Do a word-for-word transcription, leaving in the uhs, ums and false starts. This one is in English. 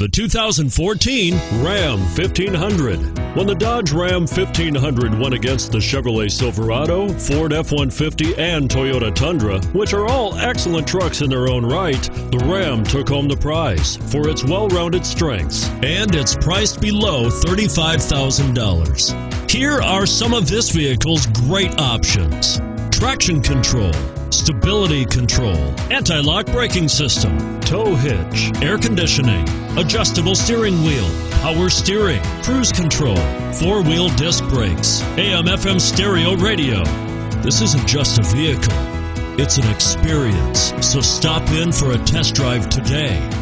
The two thousand fourteen Ram fifteen hundred. When the Dodge Ram fifteen hundred went against the Chevrolet Silverado, Ford F one fifty, and Toyota Tundra, which are all excellent trucks in their own right, the Ram took home the prize for its well-rounded strengths. And it's priced below thirty-five thousand dollars. Here are some of this vehicle's great options: traction control, stability control, anti-lock braking system, tow hitch, air conditioning, adjustable steering wheel, power steering, cruise control, four-wheel disc brakes, A M F M stereo radio. This isn't just a vehicle, it's an experience. So stop in for a test drive today.